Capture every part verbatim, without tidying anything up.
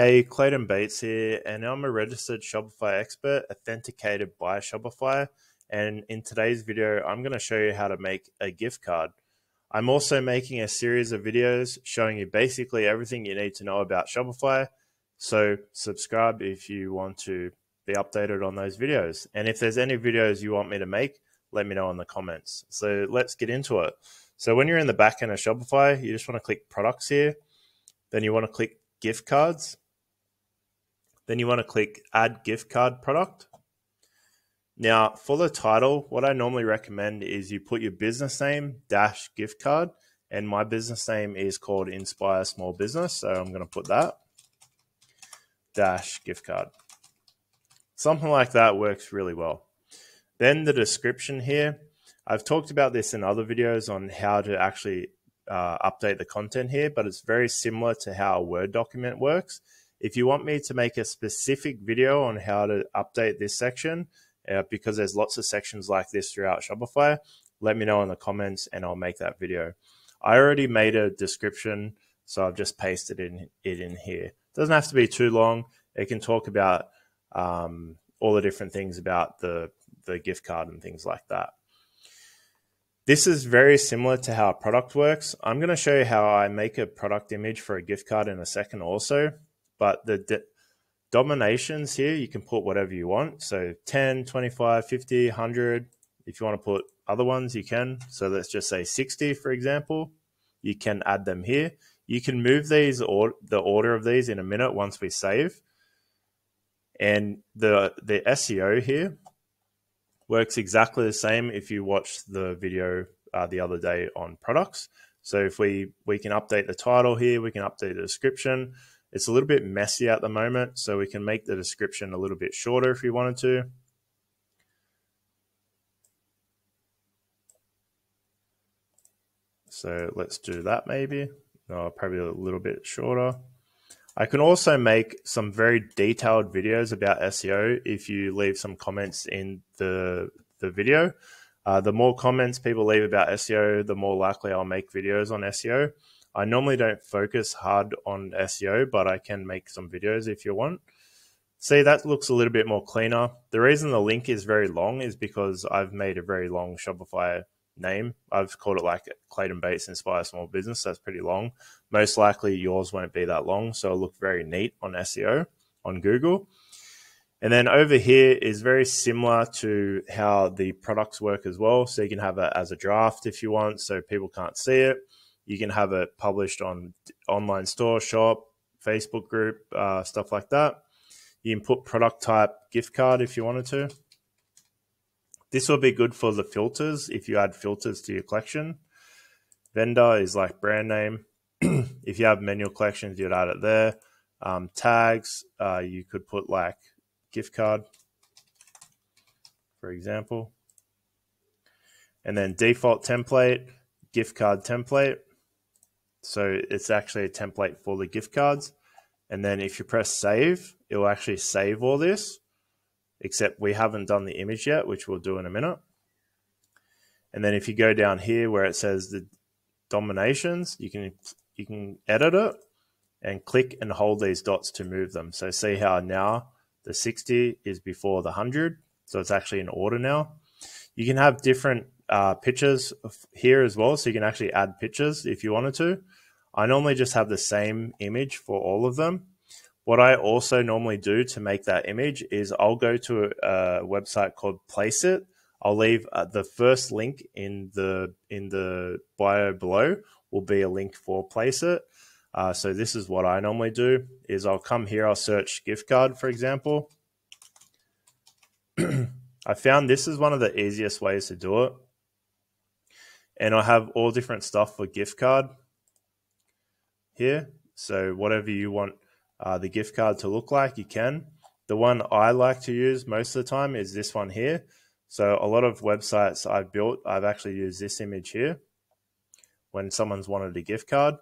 Hey, Clayton Bates here, and I'm a registered Shopify expert authenticated by Shopify. And in today's video, I'm going to show you how to make a gift card. I'm also making a series of videos showing you basically everything you need to know about Shopify. So subscribe if you want to be updated on those videos. And if there's any videos you want me to make, let me know in the comments. So let's get into it. So when you're in the back end of Shopify, you just want to click products here. Then you want to click gift cards. Then you want to click add gift card product. Now for the title, what I normally recommend is you put your business name dash gift card, and my business name is called Inspire Small Business. So I'm going to put that dash gift card. Something like that works really well. Then the description here, I've talked about this in other videos on how to actually Uh, update the content here, but it's very similar to how a Word document works. If you want me to make a specific video on how to update this section, uh, because there's lots of sections like this throughout Shopify, let me know in the comments and I'll make that video. I already made a description, so I've just pasted in, it in here. It doesn't have to be too long. It can talk about um, all the different things about the, the gift card and things like that. This is very similar to how a product works. I'm going to show you how I make a product image for a gift card in a second also, but the denominations here, you can put whatever you want. So ten, twenty-five, fifty, one hundred. If you want to put other ones, you can. So let's just say sixty, for example. You can add them here. You can move these, or the order of these, in a minute once we save. And the, the S E O here works exactly the same if you watched the video uh, the other day on products. So if we, we can update the title here, we can update the description. It's a little bit messy at the moment, so we can make the description a little bit shorter if we wanted to. So let's do that maybe. No, probably a little bit shorter. I can also make some very detailed videos about S E O if you leave some comments in the, the video. Uh, the more comments people leave about S E O, the more likely I'll make videos on S E O. I normally don't focus hard on S E O, but I can make some videos if you want. See, that looks a little bit more cleaner. The reason the link is very long is because I've made a very long Shopify name. I've called it like Clayton Bates Inspire Small Business. That's pretty long. Most likely yours won't be that long, so it'll look very neat on S E O on Google. And then over here is very similar to how the products work as well. So you can have it as a draft if you want, so people can't see it. You can have it published on online store, shop, Facebook group, uh, stuff like that. You can put product type gift card if you wanted to. This will be good for the filters if you add filters to your collection. Vendor is like brand name. If you have manual collections, you'd add it there. Um, tags, uh, you could put like gift card, for example. And then default template, gift card template. So it's actually a template for the gift cards. And then if you press save, it will actually save all this, except we haven't done the image yet, which we'll do in a minute. And then if you go down here where it says the denominations, you can, you can edit it and click and hold these dots to move them. So see how now the sixty is before the one hundred. So it's actually in order now. You can have different uh, pictures here as well. So you can actually add pictures if you wanted to. I normally just have the same image for all of them. What I also normally do to make that image is I'll go to a website called Place It. I'll leave the first link in the in the bio below will be a link for Place It. Uh, so this is what I normally do is I'll come here, I'll search gift card, for example. I found this is one of the easiest ways to do it. And I have all different stuff for gift card here. So whatever you want Uh, the gift card to look like, you can. The one I like to use most of the time is this one here. So a lot of websites I've built, I've actually used this image here when someone's wanted a gift card.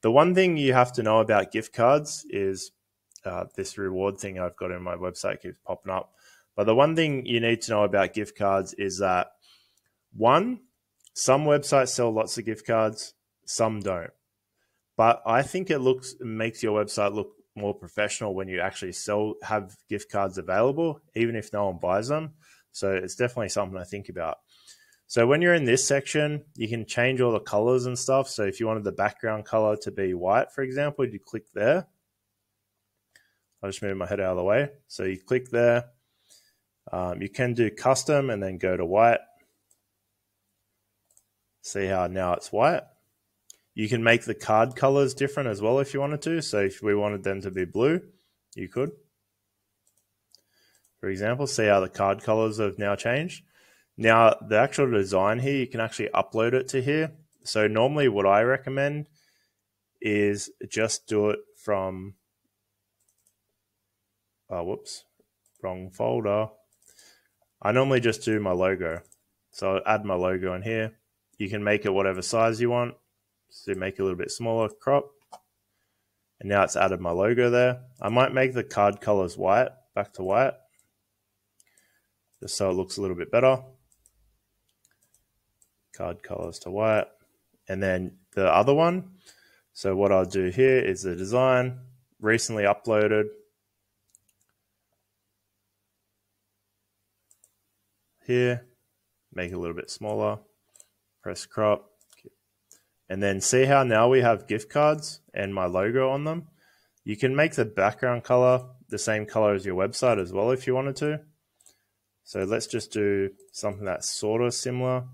The one thing you have to know about gift cards is uh, this reward thing I've got in my website keeps popping up. But the one thing you need to know about gift cards is that, one, some websites sell lots of gift cards, some don't. But I think it looks makes your website look more professional when you actually sell, have gift cards available, even if no one buys them. So it's definitely something I think about. So when you're in this section, you can change all the colors and stuff. So if you wanted the background color to be white, for example, you click there. I'll just move my head out of the way. So you click there. Um, you can do custom and then go to white. See how now it's white. You can make the card colors different as well if you wanted to. So if we wanted them to be blue, you could. For example, see how the card colors have now changed. Now, the actual design here, you can actually upload it to here. So normally what I recommend is just do it from, oh, whoops, wrong folder. I normally just do my logo. So I'll add my logo in here. You can make it whatever size you want. So make it a little bit smaller, crop. And now it's added my logo there. I might make the card colors white, back to white, just so it looks a little bit better. Card colors to white. And then the other one. So what I'll do here is the design, recently uploaded. Here, make it a little bit smaller, press crop. And then see how now we have gift cards and my logo on them. You can make the background color the same color as your website as well if you wanted to. So let's just do something that's sort of similar.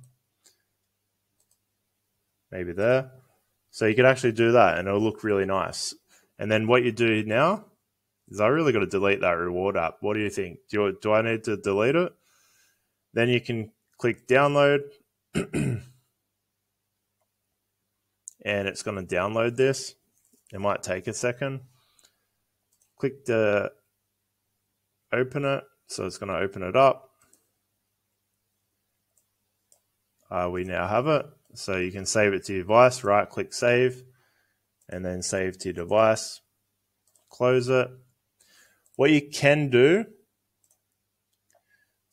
Maybe there. So you could actually do that and it'll look really nice. And then what you do now is I really got to delete that reward app. What do you think? Do, you, do I need to delete it? Then you can click download. And it's going to download this. It might take a second. Click the open it. So it's going to open it up. Uh, we now have it. So you can save it to your device, right click save, and then save to your device, close it. What you can do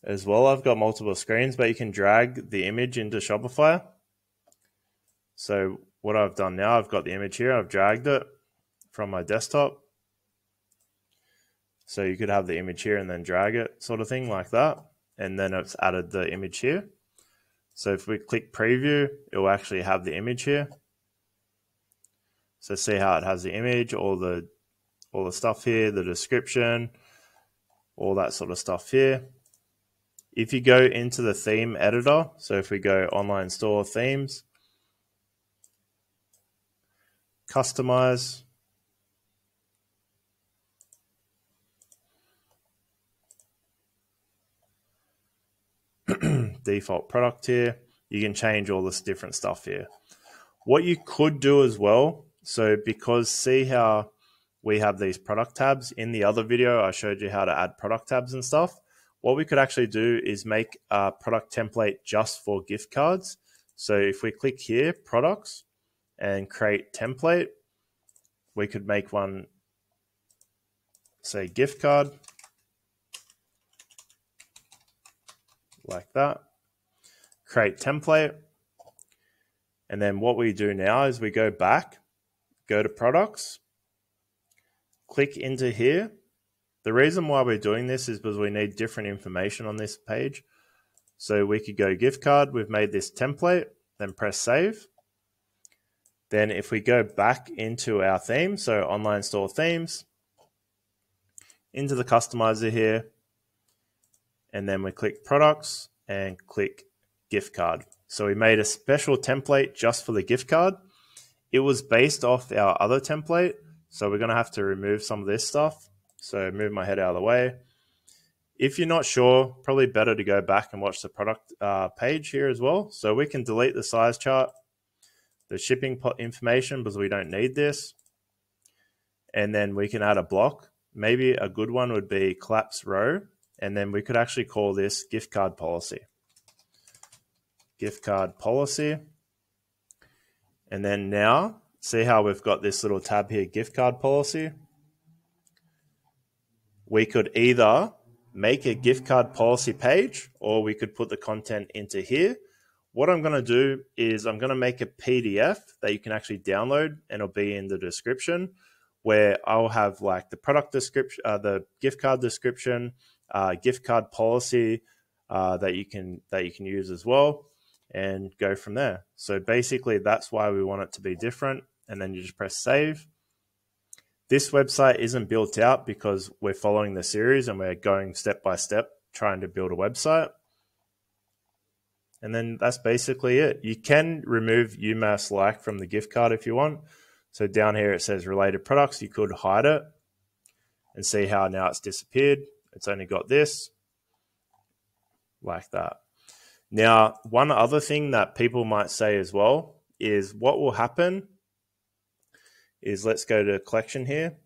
as well, I've got multiple screens, but you can drag the image into Shopify. So what I've done now, I've got the image here. I've dragged it from my desktop. So you could have the image here and then drag it, sort of thing like that. And then it's added the image here. So if we click preview, it will actually have the image here. So see how it has the image, all the, all the stuff here, the description, all that sort of stuff here. If you go into the theme editor, so if we go online store themes, customize, default product here, you can change all this different stuff here. What you could do as well, so because see how we have these product tabs. In the other video, I showed you how to add product tabs and stuff. What we could actually do is make a product template just for gift cards. So if we click here, products, and create template, we could make one, say gift card, like that, create template. And then what we do now is we go back, go to products, click into here. The reason why we're doing this is because we need different information on this page. So we could go gift card, we've made this template, then press save. Then if we go back into our theme, so online store themes, into the customizer here, and then we click products and click gift card. So we made a special template just for the gift card. It was based off our other template. So we're going to have to remove some of this stuff. So move my head out of the way. If you're not sure, probably better to go back and watch the product uh, page here as well. So we can delete the size chart, the shipping information, because we don't need this. And then we can add a block. Maybe a good one would be collapse row. And then we could actually call this gift card policy. Gift card policy. And then now, see how we've got this little tab here, gift card policy. We could either make a gift card policy page, or we could put the content into here. What I'm going to do is I'm going to make a P D F that you can actually download and it'll be in the description. where I'll have like the product description, uh, the gift card description, uh, gift card policy uh, that you can that you can use as well, and go from there. So basically, that's why we want it to be different. And then you just press save. This website isn't built out because we're following the series and we're going step by step trying to build a website. And then that's basically it. You can remove UMass Like from the gift card if you want. So down here it says related products. You could hide it and see how now it's disappeared. It's only got this like that. Now, one other thing that people might say as well is what will happen is let's go to collection here.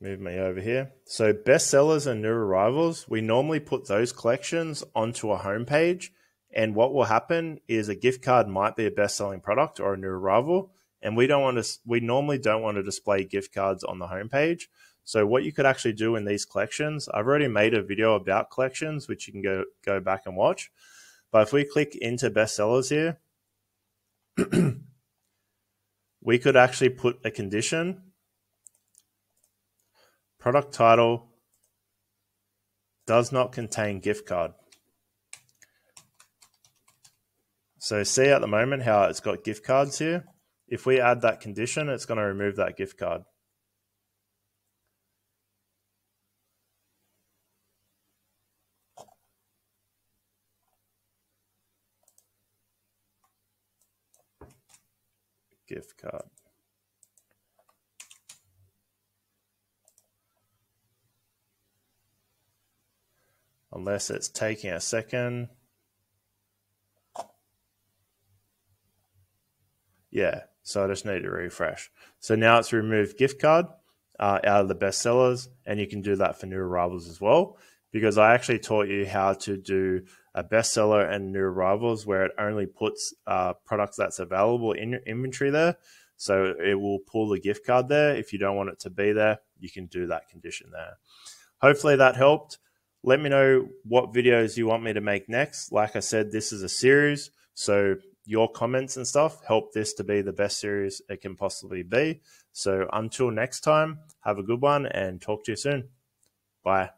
Move me over here. So best sellers and new arrivals, we normally put those collections onto a homepage. And what will happen is a gift card might be a best-selling product or a new arrival. And we don't want to, we normally don't want to display gift cards on the homepage. So what you could actually do in these collections, I've already made a video about collections, which you can go, go back and watch. But if we click into best sellers here, we could actually put a condition, product title does not contain gift card. So see at the moment how it's got gift cards here. If we add that condition, it's going to remove that gift card. Gift card. Unless it's taking a second. Yeah, so I just need to refresh. So now it's removed gift card uh, out of the best sellers, and you can do that for new arrivals as well, because I actually taught you how to do a bestseller and new arrivals where it only puts uh, products that's available in your inventory there. So it will pull the gift card there. If you don't want it to be there, you can do that condition there. Hopefully that helped. Let me know what videos you want me to make next. Like I said, this is a series. So your comments and stuff help this to be the best series it can possibly be. So until next time, have a good one and talk to you soon. Bye.